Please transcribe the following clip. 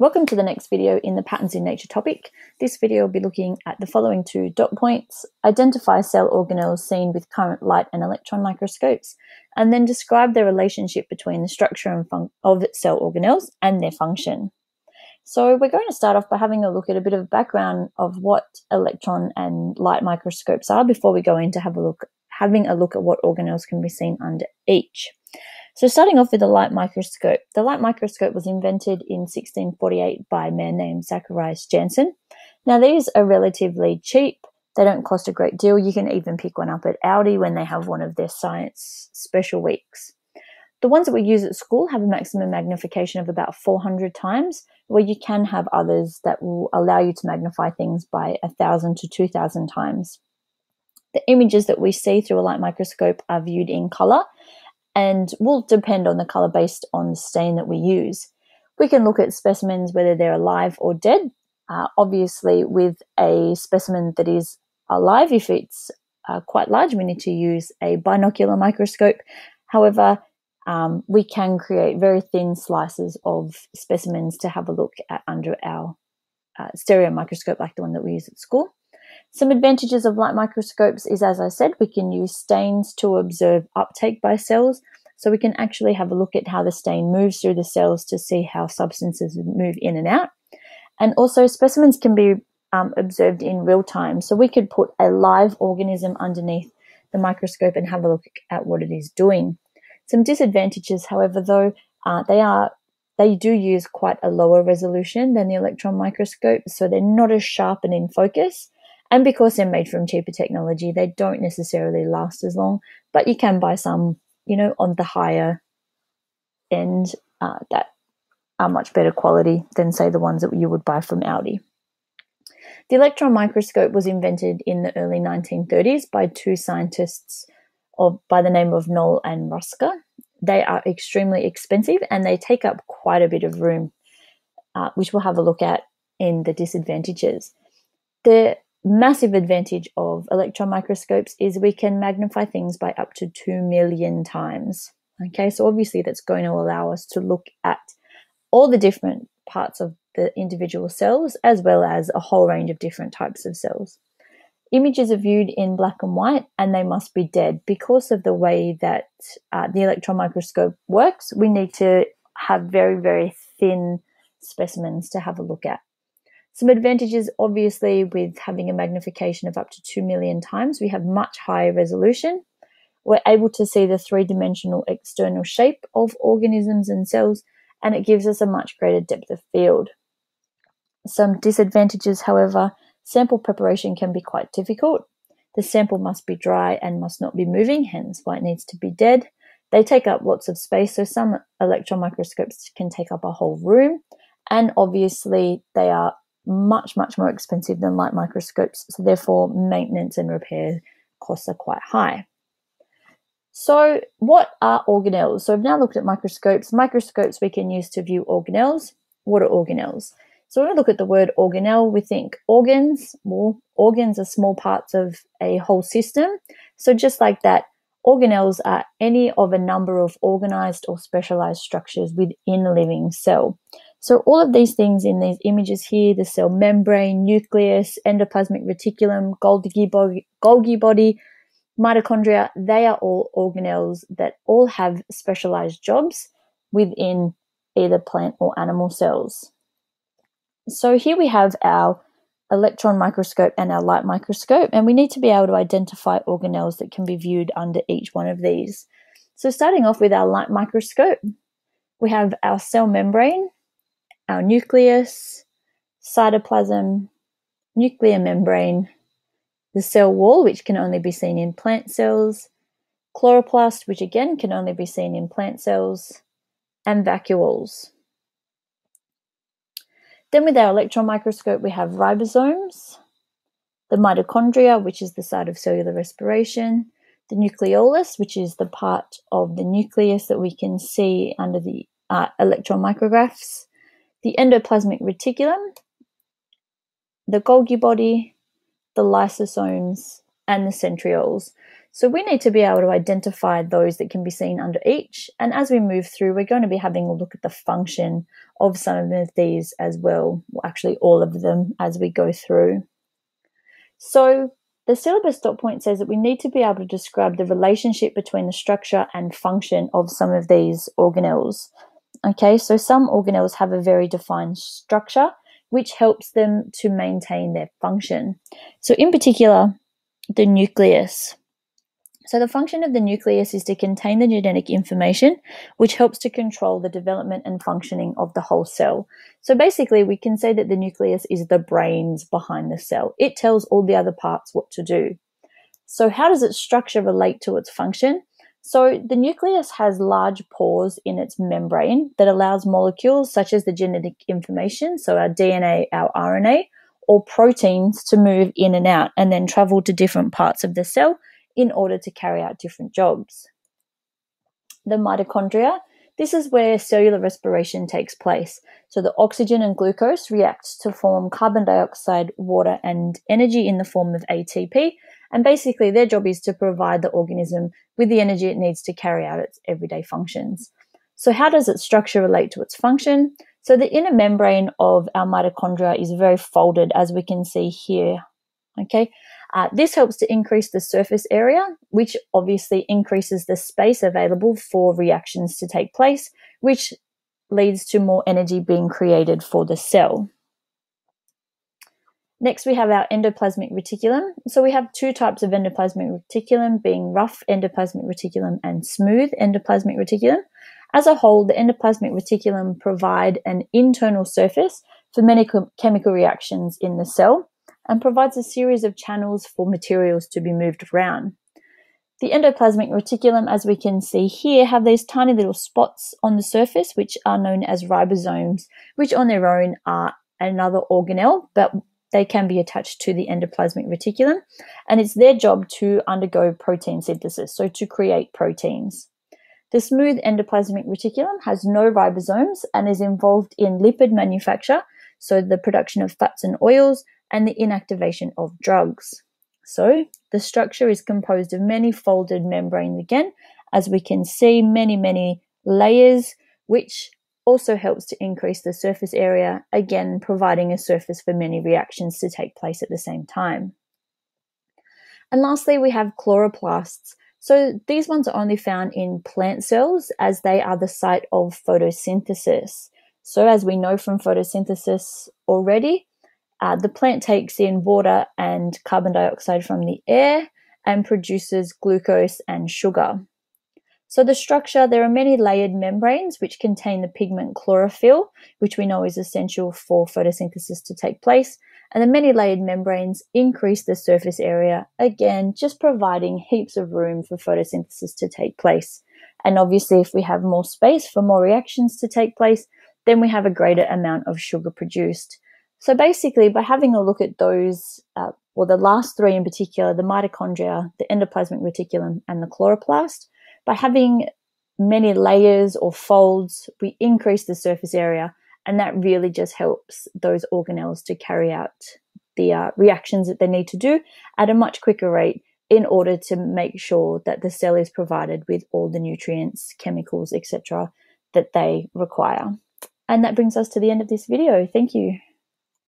Welcome to the next video in the Patterns in Nature topic. This video will be looking at the following two dot points: identify cell organelles seen with current light and electron microscopes, and then describe the relationship between the structure and of cell organelles and their function. So we're going to start off by having a look at a bit of background of what electron and light microscopes are before we go into having a look at what organelles can be seen under each. So starting off with the light microscope. The light microscope was invented in 1648 by a man named Zacharias Janssen. Now these are relatively cheap. They don't cost a great deal. You can even pick one up at Aldi when they have one of their science special weeks. The ones that we use at school have a maximum magnification of about 400 times, where you can have others that will allow you to magnify things by 1,000 to 2,000 times. The images that we see through a light microscope are viewed in colour, and will depend on the colour based on the stain that we use. We can look at specimens whether they're alive or dead. Obviously, with a specimen that is alive, if it's quite large, we need to use a binocular microscope. However, we can create very thin slices of specimens to have a look at under our stereo microscope, like the one that we use at school. Some advantages of light microscopes is, as I said, we can use stains to observe uptake by cells. So we can actually have a look at how the stain moves through the cells to see how substances move in and out. And also specimens can be observed in real time. So we could put a live organism underneath the microscope and have a look at what it is doing. Some disadvantages, however, though, they do use quite a lower resolution than the electron microscope, so they're not as sharp and in focus. And because they're made from cheaper technology, they don't necessarily last as long, but you can buy some, you know, on the higher end that are much better quality than, say, the ones that you would buy from Aldi. The electron microscope was invented in the early 1930s by two scientists by the name of Knoll and Ruska. They are extremely expensive and they take up quite a bit of room, which we'll have a look at in the disadvantages. The massive advantage of electron microscopes is we can magnify things by up to 2 million times. Okay, so obviously that's going to allow us to look at all the different parts of the individual cells, as well as a whole range of different types of cells. Images are viewed in black and white, and they must be dead. Because of the way that the electron microscope works, we need to have very, very thin specimens to have a look at. Some advantages, obviously, with having a magnification of up to 2 million times, we have much higher resolution. We're able to see the three-dimensional external shape of organisms and cells, and it gives us a much greater depth of field. Some disadvantages, however, sample preparation can be quite difficult. The sample must be dry and must not be moving, hence why it needs to be dead. They take up lots of space, so some electron microscopes can take up a whole room, and obviously they are much, much more expensive than light microscopes, so therefore maintenance and repair costs are quite high. So what are organelles? So I've now looked at microscopes. Microscopes we can use to view organelles. What are organelles? So when we look at the word organelle, we think organs. Well, organs are small parts of a whole system. So just like that, organelles are any of a number of organized or specialized structures within a living cell. So all of these things in these images here, the cell membrane, nucleus, endoplasmic reticulum, Golgi body, mitochondria, they are all organelles that all have specialized jobs within either plant or animal cells. So here we have our electron microscope and our light microscope, and we need to be able to identify organelles that can be viewed under each one of these. So starting off with our light microscope, we have our cell membrane, our nucleus, cytoplasm, nuclear membrane, the cell wall, which can only be seen in plant cells, chloroplast, which again can only be seen in plant cells, and vacuoles. Then with our electron microscope, we have ribosomes, the mitochondria, which is the site of cellular respiration, the nucleolus, which is the part of the nucleus that we can see under the electron micrographs, the endoplasmic reticulum, the Golgi body, the lysosomes, and the centrioles. So we need to be able to identify those that can be seen under each. And as we move through, we're going to be having a look at the function of some of these as well, actually all of them as we go through. So the syllabus dot point says that we need to be able to describe the relationship between the structure and function of some of these organelles. Okay, so some organelles have a very defined structure, which helps them to maintain their function. So in particular, the nucleus. So the function of the nucleus is to contain the genetic information, which helps to control the development and functioning of the whole cell. So basically, we can say that the nucleus is the brains behind the cell. It tells all the other parts what to do. So how does its structure relate to its function? So the nucleus has large pores in its membrane that allows molecules such as the genetic information, so our DNA, our RNA, or proteins to move in and out and then travel to different parts of the cell in order to carry out different jobs. The mitochondria, this is where cellular respiration takes place. So the oxygen and glucose react to form carbon dioxide, water, and energy in the form of ATP. And basically their job is to provide the organism with the energy it needs to carry out its everyday functions. So how does its structure relate to its function? So the inner membrane of our mitochondria is very folded, as we can see here. Okay, this helps to increase the surface area, which obviously increases the space available for reactions to take place, which leads to more energy being created for the cell. Next, we have our endoplasmic reticulum. So we have two types of endoplasmic reticulum, being rough endoplasmic reticulum and smooth endoplasmic reticulum. As a whole, the endoplasmic reticulum provide an internal surface for many chemical reactions in the cell and provides a series of channels for materials to be moved around. The endoplasmic reticulum, as we can see here, have these tiny little spots on the surface, which are known as ribosomes, which on their own are another organelle, but they can be attached to the endoplasmic reticulum, and it's their job to undergo protein synthesis, so to create proteins. The smooth endoplasmic reticulum has no ribosomes and is involved in lipid manufacture, so the production of fats and oils, and the inactivation of drugs. So the structure is composed of many folded membranes again, as we can see, many layers, which also helps to increase the surface area, again providing a surface for many reactions to take place at the same time. And lastly, we have chloroplasts. So these ones are only found in plant cells, as they are the site of photosynthesis. So as we know from photosynthesis already, the plant takes in water and carbon dioxide from the air and produces glucose and sugar. So the structure, there are many layered membranes which contain the pigment chlorophyll, which we know is essential for photosynthesis to take place. And the many layered membranes increase the surface area, again, just providing heaps of room for photosynthesis to take place. And obviously, if we have more space for more reactions to take place, then we have a greater amount of sugar produced. So basically, by having a look at those, well, the last three in particular, the mitochondria, the endoplasmic reticulum, and the chloroplast, by having many layers or folds, we increase the surface area, and that really just helps those organelles to carry out the reactions that they need to do at a much quicker rate in order to make sure that the cell is provided with all the nutrients, chemicals, etc. that they require. And that brings us to the end of this video. Thank you.